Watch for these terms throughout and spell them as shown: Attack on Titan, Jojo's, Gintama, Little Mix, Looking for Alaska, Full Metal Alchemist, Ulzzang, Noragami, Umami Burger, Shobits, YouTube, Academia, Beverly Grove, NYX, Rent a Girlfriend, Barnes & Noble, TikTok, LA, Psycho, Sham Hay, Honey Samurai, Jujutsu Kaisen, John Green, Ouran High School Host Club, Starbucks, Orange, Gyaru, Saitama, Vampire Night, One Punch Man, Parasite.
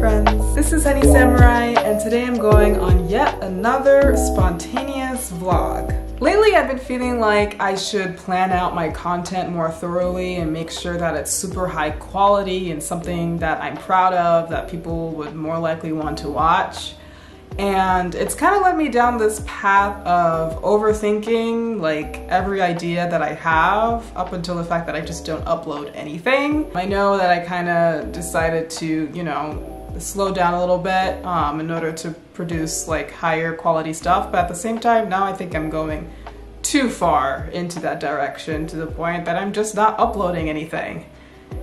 friends, this is Honey Samurai, and today I'm going on yet another spontaneous vlog. Lately I've been feeling like I should plan out my content more thoroughly and make sure that it's super high quality and something that I'm proud of, that people would more likely want to watch. And it's kind of led me down this path of overthinking like every idea that I have, up until the fact that I just don't upload anything. I know that I kind of decided to, you know, slow down a little bit in order to produce like higher quality stuff, but at the same time now I think I'm going too far into that direction, to the point that I'm just not uploading anything.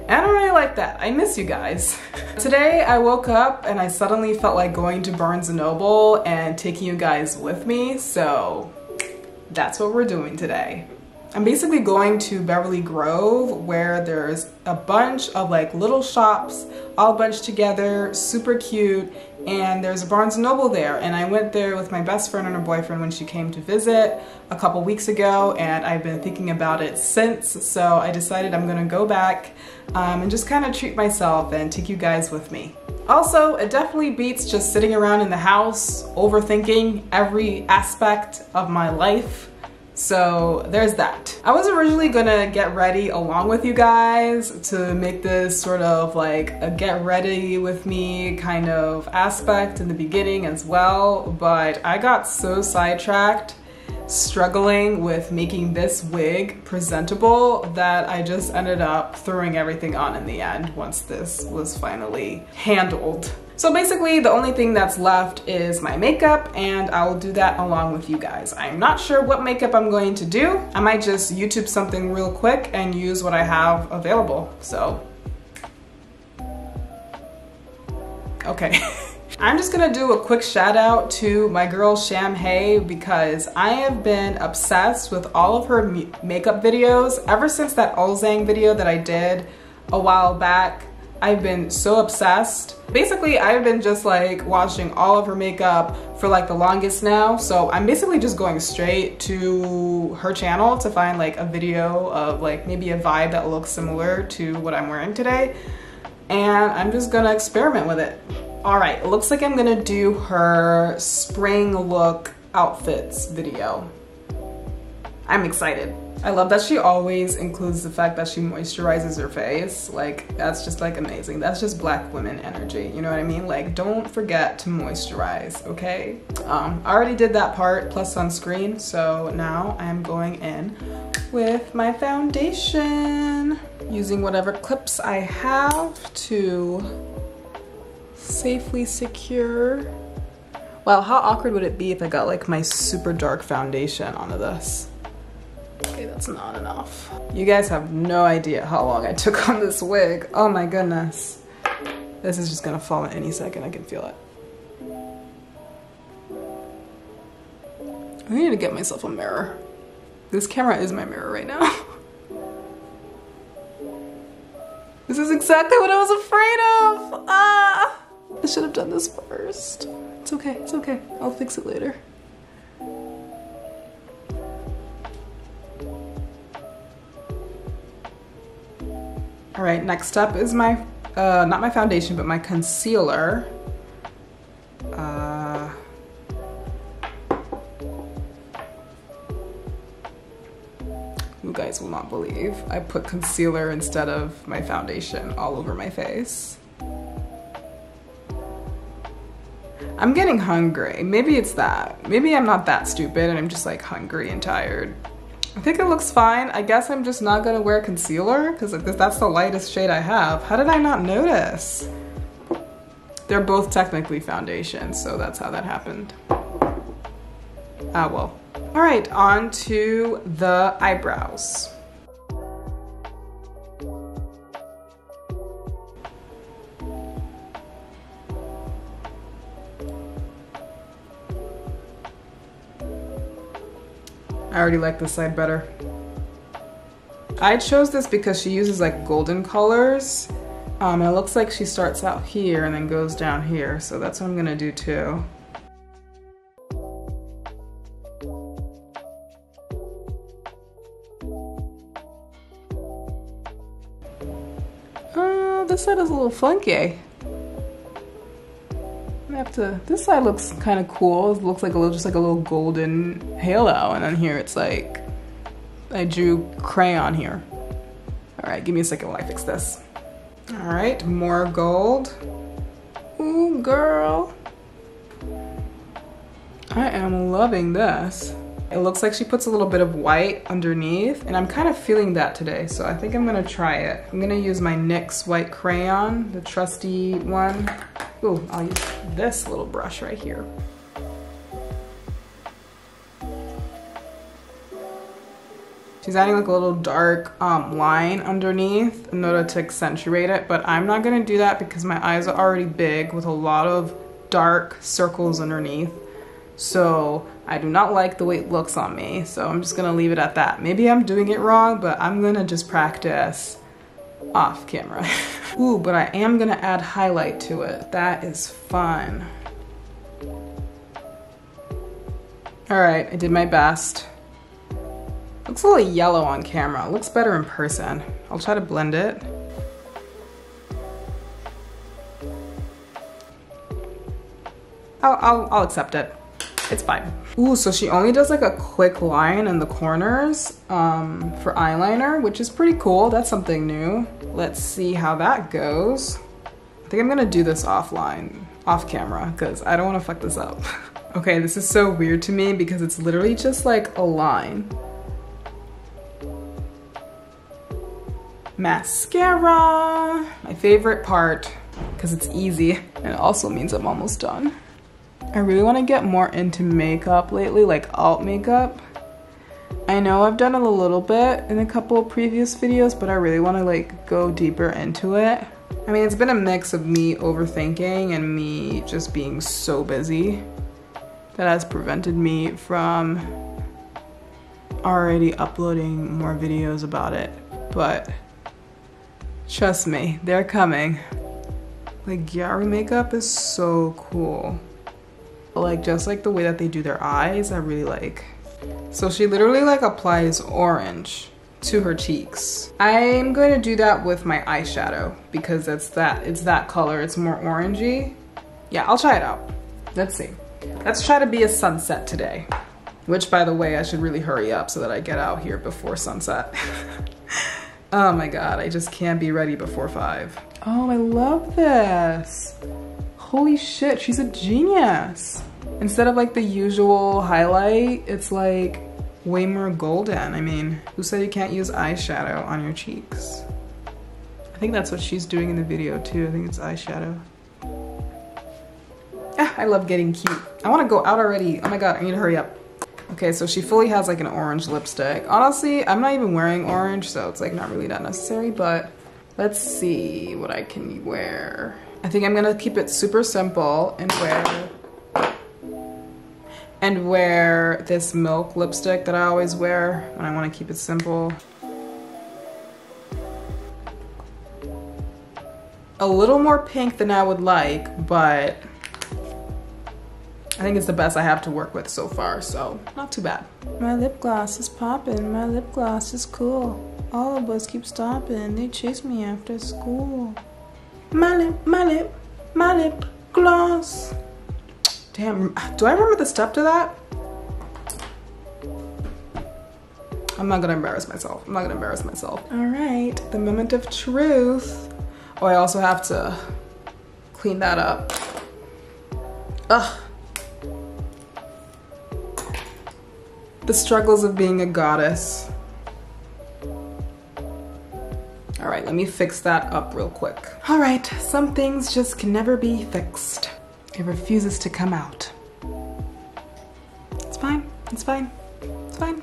I don't really like that. I miss you guys. Today I woke up and I suddenly felt like going to Barnes & Noble and taking you guys with me, so that's what we're doing today. I'm basically going to Beverly Grove, where there's a bunch of like little shops all bunched together, super cute, and there's a Barnes & Noble there, and I went there with my best friend and her boyfriend when she came to visit a couple weeks ago, and I've been thinking about it since, so I decided I'm gonna go back and just kind of treat myself and take you guys with me. Also, it definitely beats just sitting around in the house overthinking every aspect of my life. So there's that. I was originally gonna get ready along with you guys to make this sort of like a get ready with me kind of aspect in the beginning as well, but I got so sidetracked struggling with making this wig presentable that I just ended up throwing everything on in the end once this was finally handled. So basically the only thing that's left is my makeup, and I will do that along with you guys. I'm not sure what makeup I'm going to do. I might just YouTube something real quick and use what I have available, so. Okay. I'm just gonna do a quick shout out to my girl Sham Hay, because I have been obsessed with all of her makeup videos ever since that Ulzzang video that I did a while back. I've been so obsessed. Basically, I've been just like watching all of her makeup for like the longest now, so I'm basically just going straight to her channel to find like a video of like maybe a vibe that looks similar to what I'm wearing today, and I'm just gonna experiment with it. Alright, it looks like I'm gonna do her spring look outfits video. I'm excited. I love that she always includes the fact that she moisturizes her face. Like, that's just like amazing. That's just black women energy, you know what I mean? Like, don't forget to moisturize, okay? I already did that part, plus sunscreen, so now I'm going in with my foundation, using whatever clips I have to safely secure. Wow, how awkward would it be if I got like my super dark foundation onto this? Okay, that's not enough. You guys have no idea how long I took on this wig. Oh my goodness. This is just gonna fall in any second, I can feel it. I need to get myself a mirror. This camera is my mirror right now. This is exactly what I was afraid of! Ah! I should have done this first. It's okay, it's okay. I'll fix it later. All right, next up is my, not my foundation, but my concealer. You guys will not believe. I put concealer instead of my foundation all over my face. I'm getting hungry. Maybe it's that. Maybe I'm not that stupid and I'm just like hungry and tired. I think it looks fine. I guess I'm just not gonna wear concealer because that's the lightest shade I have. How did I not notice? They're both technically foundation, so that's how that happened. Ah, well. All right, on to the eyebrows. I already like this side better. I chose this because she uses like golden colors. It looks like she starts out here and then goes down here, so that's what I'm gonna do too. This side is a little funky. gonna have to, this side looks kind of cool. It looks like a little, just like a little golden halo. And then here it's like, I drew crayon here. All right, give me a second while I fix this. All right, more gold. Ooh, girl. I am loving this. It looks like she puts a little bit of white underneath, and I'm kind of feeling that today, so I think I'm gonna try it. I'm gonna use my NYX white crayon, the trusty one. Ooh, I'll use this little brush right here. She's adding like a little dark line underneath in order to accentuate it, but I'm not gonna do that because my eyes are already big with a lot of dark circles underneath. So I do not like the way it looks on me, so I'm just gonna leave it at that. Maybe I'm doing it wrong, but I'm gonna just practice off camera. Ooh, but I am gonna add highlight to it. That is fun. All right, I did my best. Looks a little yellow on camera. Looks better in person. I'll try to blend it. I'll accept it. It's fine. Ooh, so she only does like a quick line in the corners for eyeliner, which is pretty cool. That's something new. Let's see how that goes. I think I'm gonna do this offline, off camera, because I don't wanna fuck this up. Okay, this is so weird to me because it's literally just like a line. Mascara, my favorite part, because it's easy and it also means I'm almost done. I really want to get more into makeup lately, like alt makeup. I know I've done it a little bit in a couple of previous videos, but I really want to like go deeper into it. I mean, it's been a mix of me overthinking and me just being so busy that has prevented me from already uploading more videos about it. But trust me, they're coming. Like Gyaru makeup is so cool. Like just like the way that they do their eyes, I really like. So she literally like applies orange to her cheeks. I'm going to do that with my eyeshadow because that's that, it's that color, it's more orangey. Yeah, I'll try it out. Let's see. Let's try to be a sunset today, which by the way, I should really hurry up so that I get out here before sunset. Oh my God, I just can't be ready before 5. Oh, I love this. Holy shit, she's a genius. Instead of like the usual highlight, it's like way more golden. I mean, who said you can't use eyeshadow on your cheeks? I think that's what she's doing in the video too. I think it's eyeshadow. Ah, I love getting cute. I wanna go out already. Oh my God, I need to hurry up. Okay, so she fully has like an orange lipstick. Honestly, I'm not even wearing orange, so it's like not really that necessary, but let's see what I can wear. I think I'm gonna keep it super simple and wear this milk lipstick that I always wear when I wanna keep it simple. A little more pink than I would like, but I think it's the best I have to work with so far, so not too bad. My lip gloss is poppin', my lip gloss is cool. All of us keep stoppin', they chase me after school. My lip gloss. Damn, do I remember the step to that? I'm not gonna embarrass myself. I'm not gonna embarrass myself. All right, the moment of truth. Oh, I also have to clean that up. Ugh. The struggles of being a goddess. All right, let me fix that up real quick. All right, some things just can never be fixed. It refuses to come out. It's fine, it's fine, it's fine.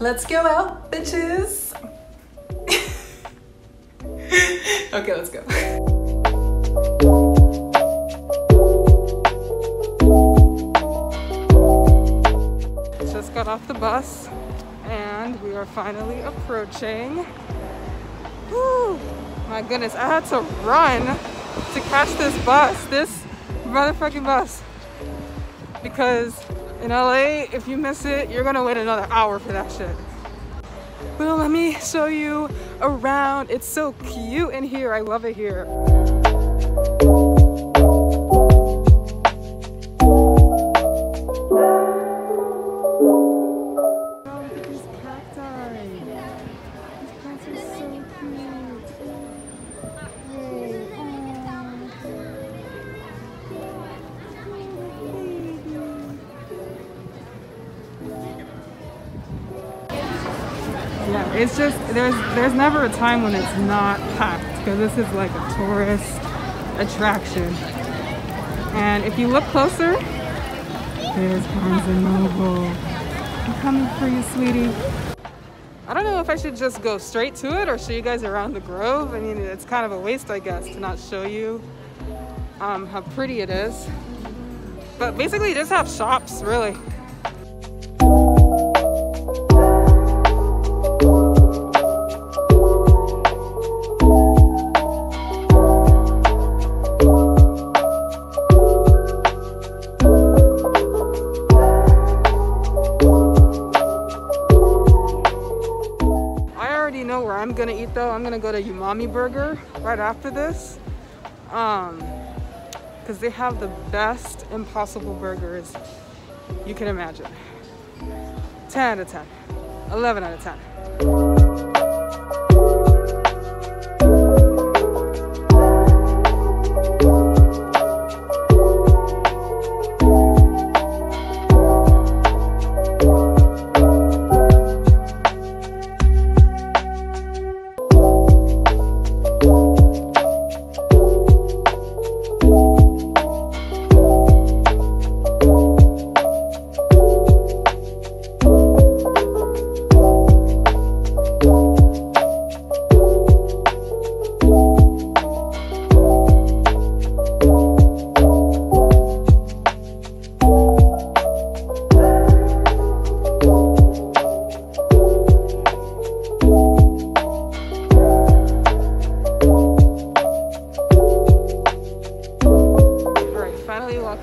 Let's go out, bitches. Okay, let's go. Just got off the bus and we are finally approaching. Whew, my goodness, I had to run to catch this bus, this motherfucking bus, because in LA, if you miss it, you're gonna wait another hour for that shit. Well, let me show you around. It's so cute in here. I love it here. It's just, there's never a time when it's not packed, because this is like a tourist attraction. And if you look closer, there's Barnes & Noble. I'm coming for you, sweetie. I don't know if I should just go straight to it or show you guys around the Grove. I mean, it's kind of a waste, I guess, to not show you how pretty it is. But basically, you just have shops, really. Go to Umami Burger right after this because they have the best impossible burgers you can imagine. 10 out of 10, 11 out of 10.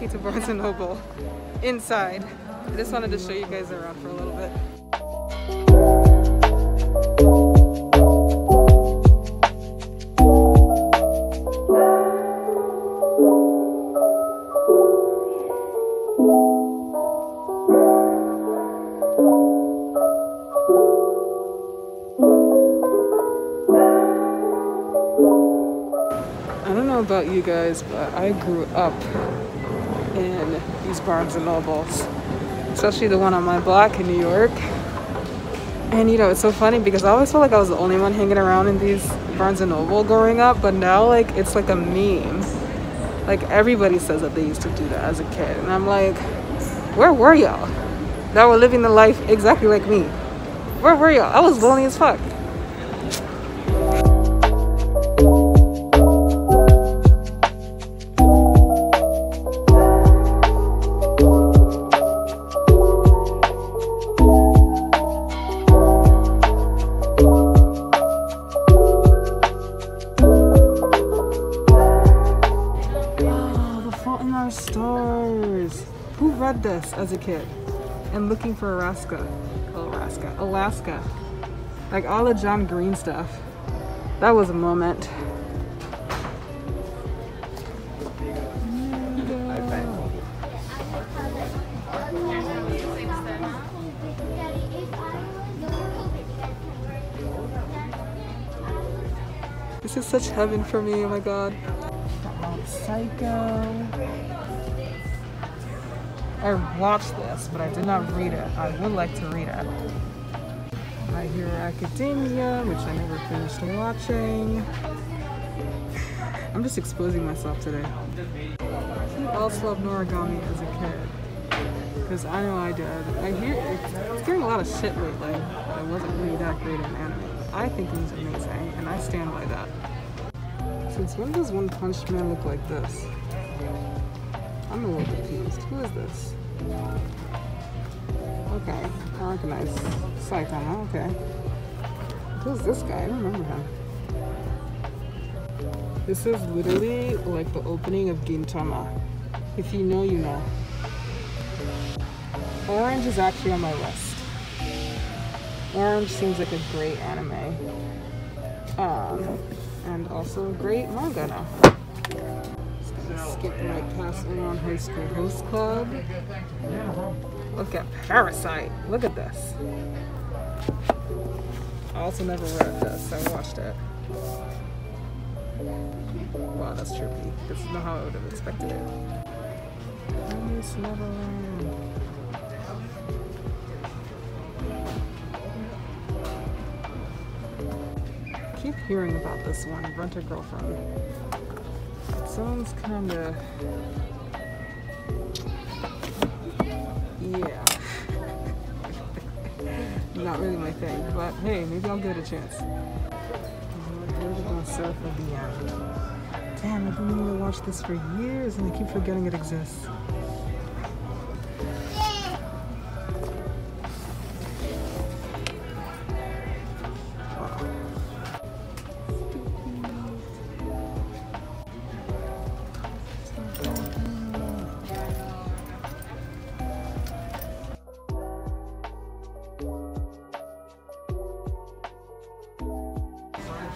To Barnes & Noble inside. I just wanted to show you guys around for a little bit. I don't know about you guys, but I grew up in these Barnes and Nobles, especially the one on my block in New York. And you know, it's so funny because I always felt like I was the only one hanging around in these Barnes and Noble growing up, but now like it's like a meme. Like everybody says that they used to do that as a kid, and I'm like, where were y'all that were living the life exactly like me? Where were y'all? I was lonely as fuck. This as a kid and Looking for Alaska, like all the John Green stuff. That was a moment. This is such heaven for me. Oh my god, Psycho. I watched this, but I did not read it. I would like to read it. My Hero Academia, which I never finished watching. I'm just exposing myself today. I also loved Noragami as a kid, because I know I did. I hear it's getting a lot of shit lately. It wasn't really that great in anime. I think it was amazing, and I stand by that. Since when does One Punch Man look like this? I'm a little confused. Who is this? Okay, I recognize Saitama, okay. Who's this guy? I don't remember him. This is literally like the opening of Gintama. If you know, you know. Orange is actually on my list. Orange seems like a great anime. And also a great manga now. Just gonna skip right past Ouran High School Host Club. Look at Parasite. Look at this. I also never read this. I watched it. Wow, that's trippy. This is not how I would have expected it. Almost never learned. I keep hearing about this one, Rent a Girlfriend. It sounds kind of... yeah. Not really my thing, but hey, maybe I'll give it a chance. Surf or beyond. Damn, I've been wanting to watch this for years and I keep forgetting it exists.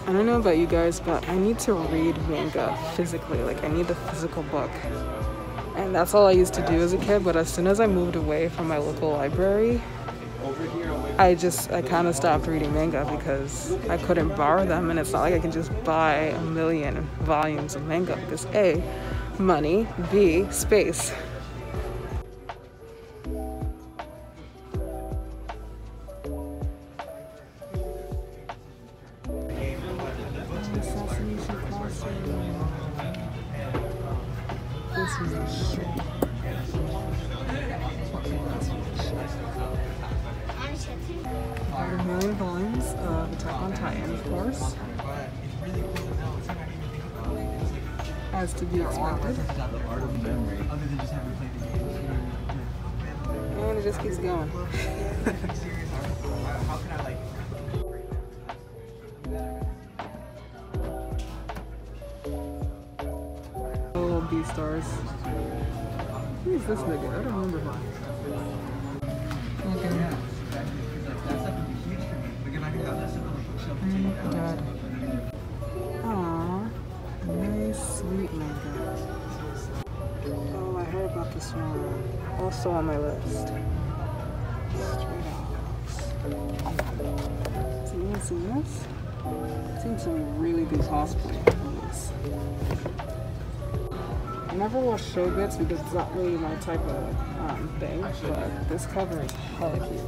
I don't know about you guys, but I need to read manga physically. Like, I need the physical book. And that's all I used to do as a kid, but as soon as I moved away from my local library, I kind of stopped reading manga because I couldn't borrow them, and it's not like I can just buy a million volumes of manga because A, money, B, space. A million volumes of Attack on Titan, of course. As to be expected. And it just keeps going. Little B stars. Who is this nigga? I don't remember him. Okay. God. Aww, nice sweet manga. Oh, I heard about this one. Also on my list. Straight out. So you haven't seen this? I've seen some really good cosplay on this. I never watch Shobits because it's not really my type of thing, but this cover is hella cute.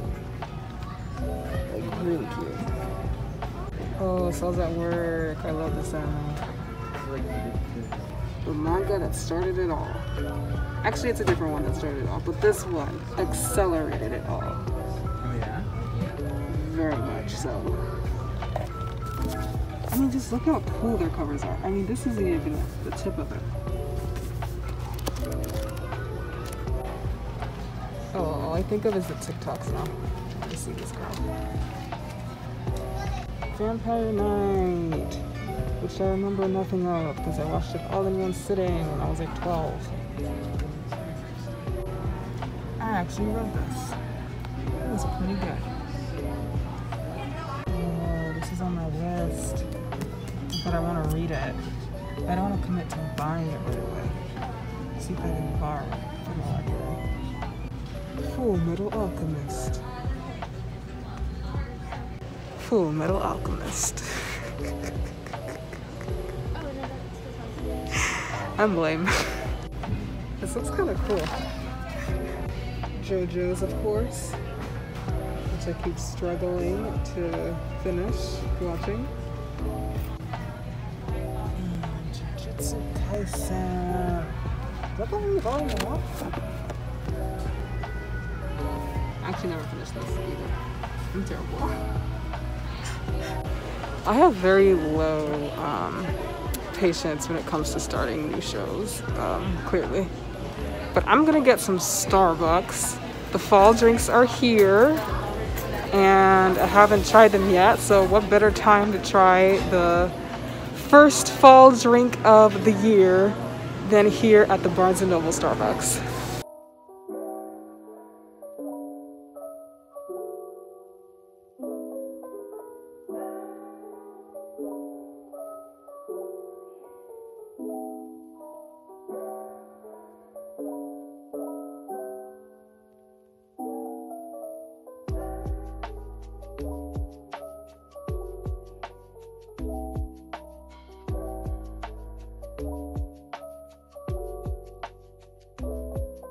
Like, really cute. Oh, Saul's at work. I love this anime. The manga that started it all. Actually, it's a different one that started it all, but this one accelerated it all. Oh, yeah? Very much so. I mean, just look how cool their covers are. I mean, this isn't even the tip of it. Oh, all I think of is the TikToks now. I see this girl. Vampire Night, which I remember nothing of because I watched it all in one sitting when I was like 12. I actually read this. It was pretty good. Oh, this is on my list, but I want to read it. I don't want to commit to buying it right away. Let's see if I can borrow it from the library. Full Metal Alchemist. Full Metal Alchemist. I'm lame. This looks kind of cool. Jojo's, of course, which I keep struggling to finish watching. Jujutsu Kaisen. What the hell are you going on? I actually never finished this either. I'm terrible. I have very low patience when it comes to starting new shows, clearly. But I'm gonna get some Starbucks The fall drinks are here, and I haven't tried them yet, so what better time to try the first fall drink of the year than here at the Barnes & Noble Starbucks.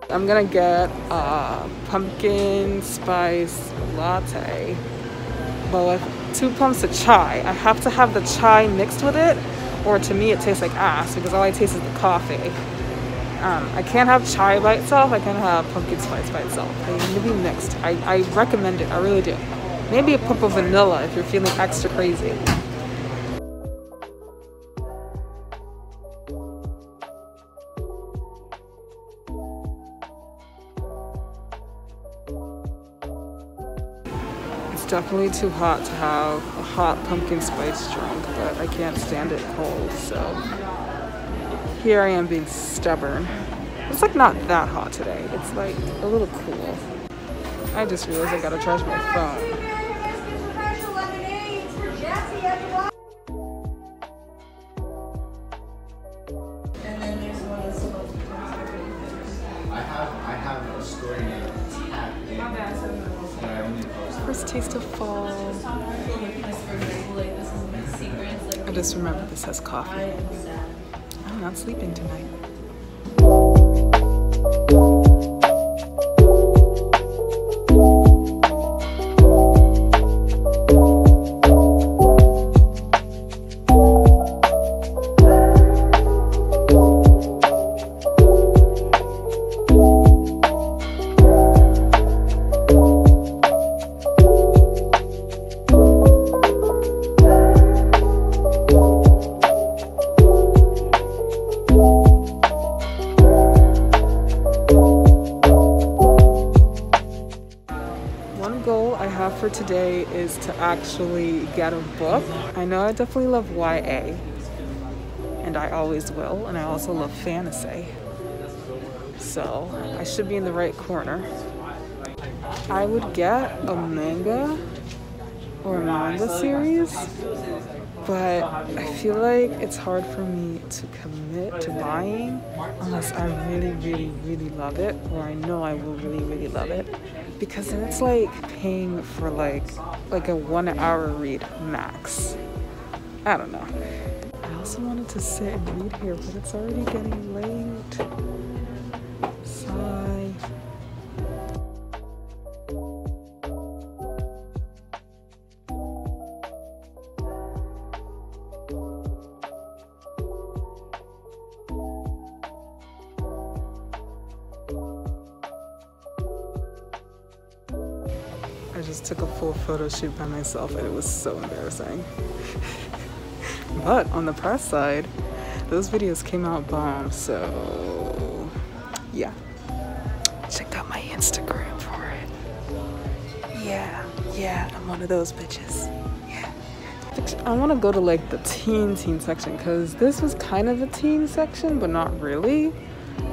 I'm gonna get a pumpkin spice latte, but with 2 pumps of chai. I have to have the chai mixed with it, or to me it tastes like ass because all I taste is the coffee. I can't have chai by itself, I can't have pumpkin spice by itself. They need to be mixed. I recommend it, I really do. Maybe a pump of vanilla if you're feeling extra crazy. Definitely too hot to have a hot pumpkin spice drink, but I can't stand it cold, so here I am being stubborn. It's like not that hot today, it's like a little cool. I just realized I gotta charge my phone. Taste of fall. I just remember this has coffee. I'm not sleeping tonight. Today is to actually get a book. I know I definitely love YA, and I always will, and I also love fantasy. So I should be in the right corner. I would get a manga or a manga series, but I feel like it's hard for me to commit to buying unless I really, really, really love it, or I know I will really, really love it. Because then it's like paying for like a 1-hour read max. I don't know. I also wanted to sit and read here, but it's already getting late. Sigh. I just took a full photo shoot by myself and it was so embarrassing. But on the press side, those videos came out bomb, so yeah. Check out my Instagram for it. Yeah, I'm one of those bitches. Yeah. I want to go to like the teen section because this was kind of a teen section, but not really.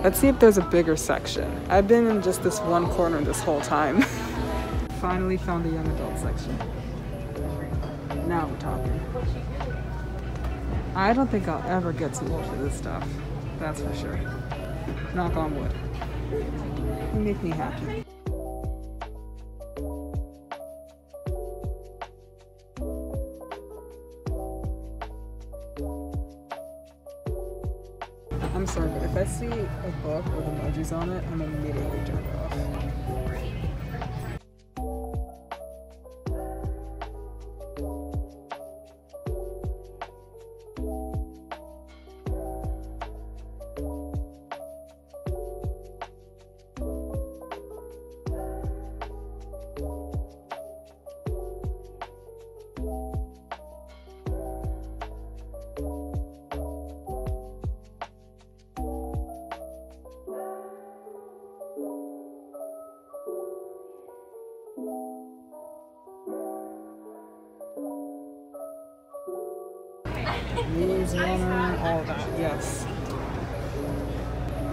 Let's see if there's a bigger section. I've been in just this one corner this whole time. Finally found the young adult section. Now we're talking. I don't think I'll ever get too old for this stuff. That's for sure. Knock on wood. You make me happy. I'm sorry, but if I see a book with emojis on it, I'm immediately turned off. These, runner, all of that. Yes.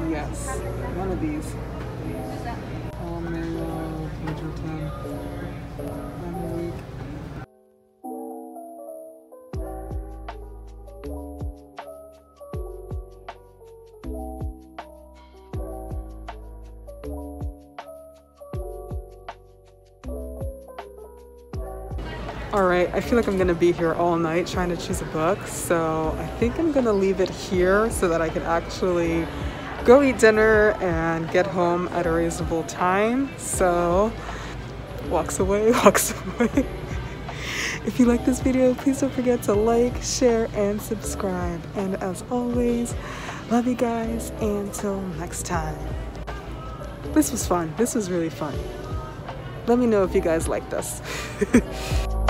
Yes. One of these. Almond, angel time. Alright, I feel like I'm gonna be here all night trying to choose a book, so I think I'm gonna leave it here so that I can actually go eat dinner and get home at a reasonable time. So, walks away, walks away. If you like this video, please don't forget to like, share, and subscribe. And as always, love you guys, and till next time. This was fun. This was really fun. Let me know if you guys like this.